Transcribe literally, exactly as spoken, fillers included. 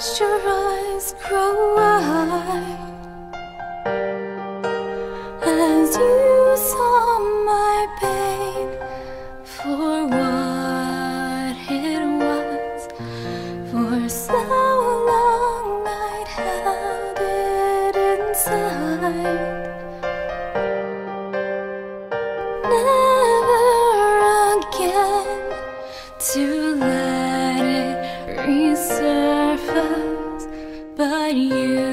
watched your eyes grow wide as you saw my pain for what it was. For so long I'd held it inside. Never again to let it resurface, but you